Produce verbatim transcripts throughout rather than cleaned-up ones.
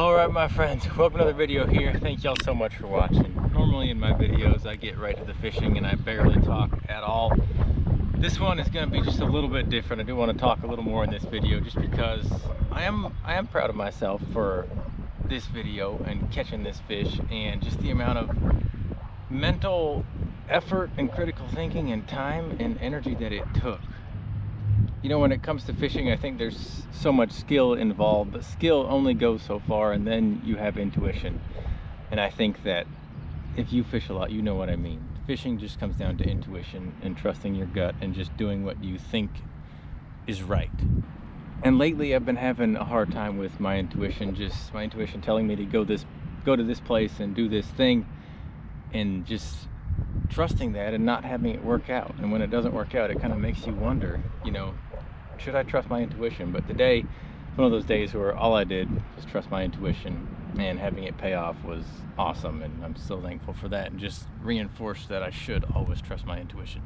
Alright my friends, welcome to another video here. Thank y'all so much for watching. Normally in my videos I get right to the fishing and I barely talk at all. This one is going to be just a little bit different. I do want to talk a little more in this video just because I am I am proud of myself for this video and catching this fish and just the amount of mental effort and critical thinking and time and energy that it took. You know, when it comes to fishing, I think there's so much skill involved, but skill only goes so far, and then you have intuition. And I think that if you fish a lot, you know what I mean. Fishing just comes down to intuition and trusting your gut and just doing what you think is right. And lately I've been having a hard time with my intuition, just my intuition telling me to go this go to this place and do this thing, and just trusting that and not having it work out. And when it doesn't work out, it kind of makes you wonder, you know, should I trust my intuition? But today, it's one of those days where all I did was trust my intuition, and having it pay off was awesome, and I'm so thankful for that, and just reinforced that I should always trust my intuition.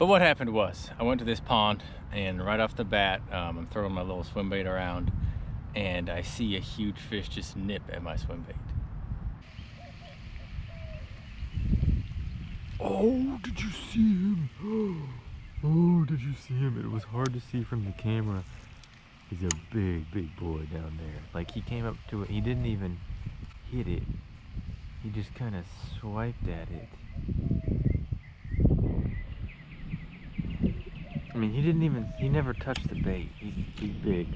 But what happened was, I went to this pond, and right off the bat, um, I'm throwing my little swim bait around, and I see a huge fish just nip at my swim bait. Oh, did you see him? Oh, did you see him? It was hard to see from the camera. He's a big, big boy down there. Like, he came up to it. He didn't even hit it. He just kind of swiped at it. I mean, he didn't even, he never touched the bait. He's, he's big.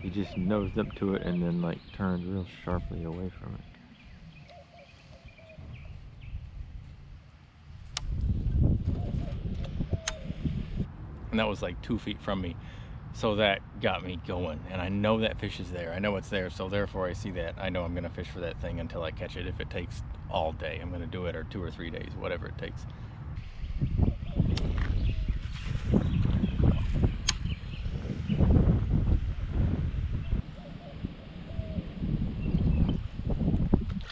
He just nosed up to it and then, like, turned real sharply away from it. And that was like two feet from me. So that got me going, and I know that fish is there. I know it's there, so therefore I see that. I know I'm gonna fish for that thing until I catch it. If it takes all day, I'm gonna do it, or two or three days, whatever it takes.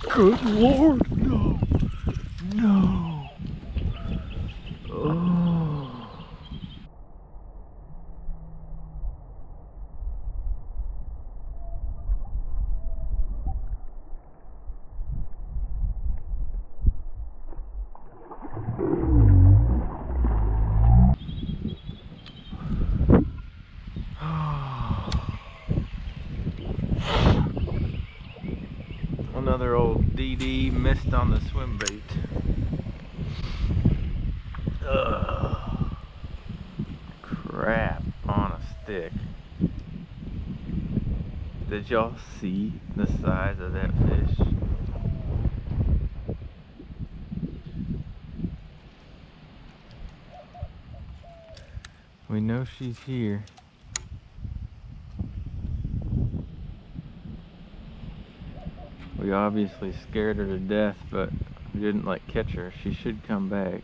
Good Lord, no, no. Oh. Another old D D missed on the swim bait. Ugh. Crap on a stick. Did y'all see the size of that fish? We know she's here. We obviously scared her to death, but we didn't like catch her. She should come back.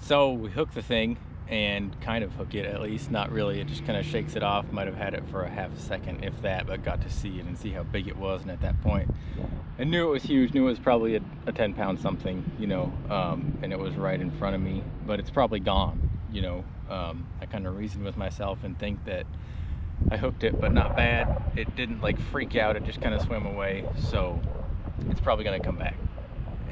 So we hook the thing and kind of hook it, at least not really. It just kind of shakes it off. Might have had it for a half a second, if that, but got to see it and see how big it was. And at that point, I knew it was huge. Knew it was probably a, a ten pound something, you know, um, and it was right in front of me. But it's probably gone, you know. Um, I kind of reasoned with myself and think that I hooked it, but not bad. It didn't like freak out. It just kind of swam away. So it's probably going to come back.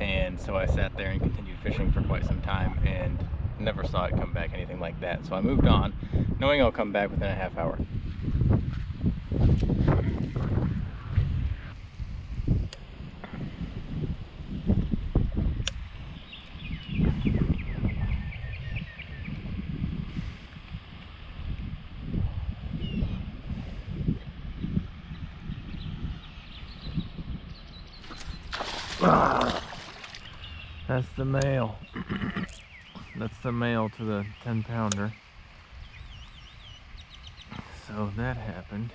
And so I sat there and continued fishing for quite some time and never saw it come back, anything like that. So I moved on, knowing I'll come back within a half hour. Ah, that's the male. That's the male to the ten pounder. So that happened.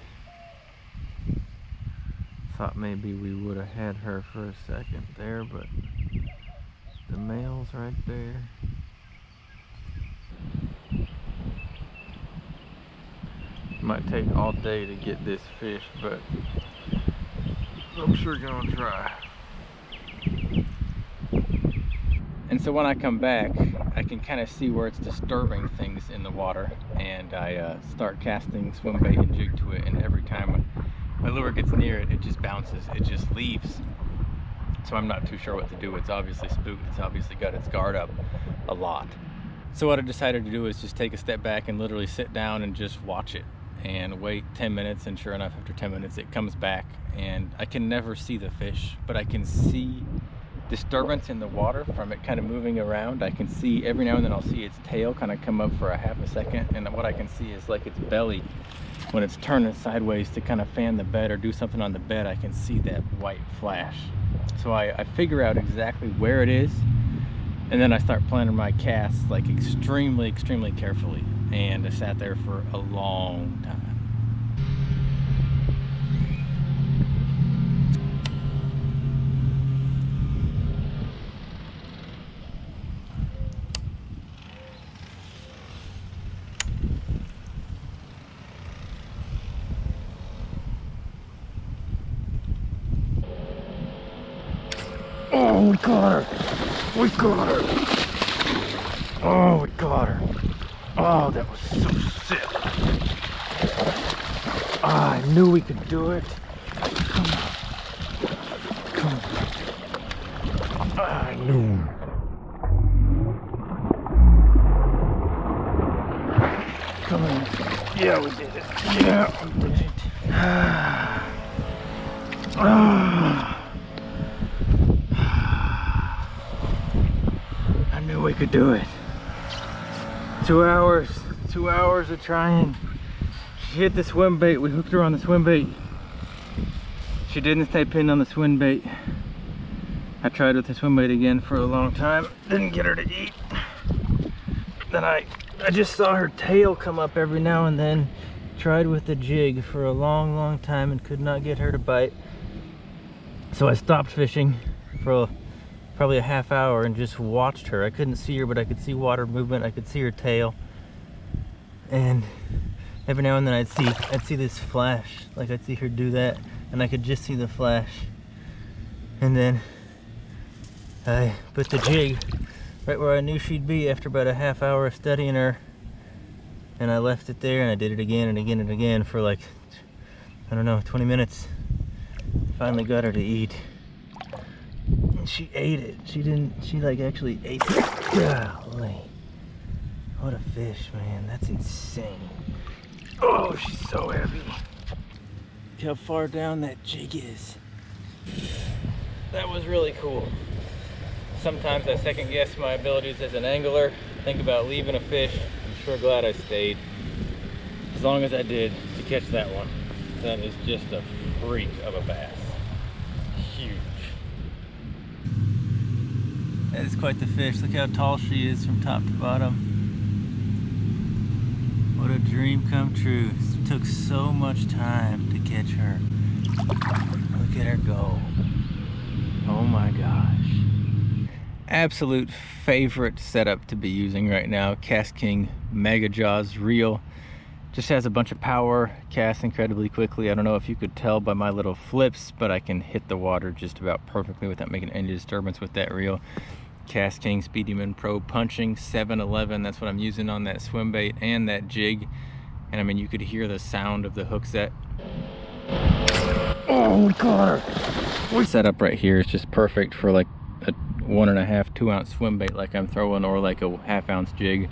Thought maybe we would have had her for a second there, but the male's right there. Might take all day to get this fish, but I'm sure gonna try. And so when I come back, I can kind of see where it's disturbing things in the water, and I uh, start casting swim bait and jig to it, and every time my lure gets near it, it just bounces, it just leaves. So I'm not too sure what to do. It's obviously spooked, it's obviously got its guard up a lot. So what I decided to do is just take a step back and literally sit down and just watch it and wait ten minutes, and sure enough, after ten minutes, it comes back, and I can never see the fish, but I can see disturbance in the water from it kind of moving around. I can see every now and then I'll see its tail kind of come up for a half a second, and what I can see is like its belly when it's turning sideways to kind of fan the bed or do something on the bed. I can see that white flash. So I, I figure out exactly where it is, and then I start planning my casts like extremely, extremely carefully. And I sat there for a long time. Oh, we got her! We got her! Oh, we got her! Oh, that was so sick. Oh, I knew we could do it. Come on. Come on. I knew. Come on. Yeah, we did it. Yeah, we did it. Ah. Ah. I knew we could do it. Two hours, two hours of trying. She hit the swim bait. We hooked her on the swim bait. She didn't stay pinned on the swim bait. I tried with the swim bait again for a long time. Didn't get her to eat. Then I, I just saw her tail come up every now and then. Tried with the jig for a long, long time and could not get her to bite. So I stopped fishing for a probably a half hour and just watched her. I couldn't see her, but I could see water movement. I could see her tail, and every now and then I'd see I'd see this flash, like I'd see her do that, and I could just see the flash. And then I put the jig right where I knew she'd be after about a half hour of studying her, and I left it there, and I did it again and again and again for like, I don't know, twenty minutes. Finally got her to eat. She ate it. She didn't, she like actually ate it. Golly. What a fish, man. That's insane. Oh, she's so heavy. Look how far down that jig is. That was really cool. Sometimes I second guess my abilities as an angler. Think about leaving a fish. I'm sure glad I stayed, as long as I did, to catch that one. That is just a freak of a bass. Huge. That is quite the fish. Look how tall she is from top to bottom. What a dream come true. It took so much time to catch her. Look at her go. Oh my gosh. Absolute favorite setup to be using right now. Cast King Mega Jaws reel. Just has a bunch of power, casts incredibly quickly. I don't know if you could tell by my little flips, but I can hit the water just about perfectly without making any disturbance with that reel. KastKing Speed Demon Pro punching seven eleven, that's what I'm using on that swim bait and that jig. And I mean, you could hear the sound of the hook set. Oh, we got her. The setup right here is just perfect for like a one and a half, two ounce swim bait like I'm throwing, or like a half ounce jig.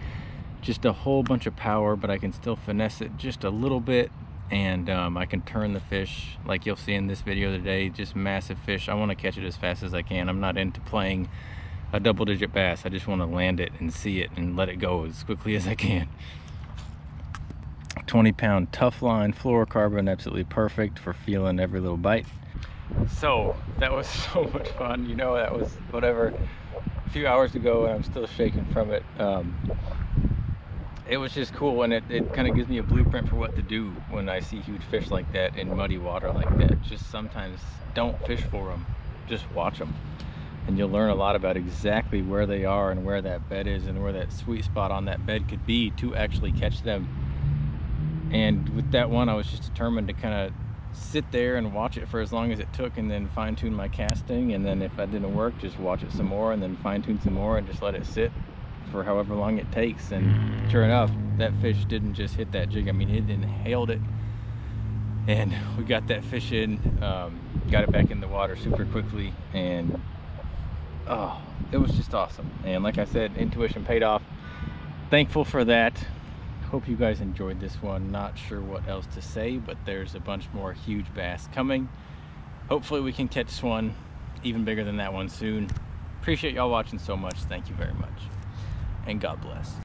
Just a whole bunch of power, but I can still finesse it just a little bit, and um, I can turn the fish like you'll see in this video today. Just massive fish. I want to catch it as fast as I can. I'm not into playing a double digit bass. I just want to land it and see it and let it go as quickly as I can. twenty pound tough line fluorocarbon, absolutely perfect for feeling every little bite. So that was so much fun. You know, that was whatever, a few hours ago, and I'm still shaking from it. um, It was just cool, and it, it kind of gives me a blueprint for what to do when I see huge fish like that in muddy water like that. Just sometimes don't fish for them, just watch them. And you'll learn a lot about exactly where they are and where that bed is and where that sweet spot on that bed could be to actually catch them. And with that one, I was just determined to kind of sit there and watch it for as long as it took and then fine-tune my casting, and then if that didn't work, just watch it some more and then fine-tune some more and just let it sit for however long it takes. And sure enough, that fish didn't just hit that jig. I mean, it inhaled it, and we got that fish in, um, got it back in the water super quickly, and oh, it was just awesome. And like I said, intuition paid off. Thankful for that. Hope you guys enjoyed this one. Not sure what else to say, but there's a bunch more huge bass coming. Hopefully we can catch one even bigger than that one soon. Appreciate y'all watching so much. Thank you very much, and God bless.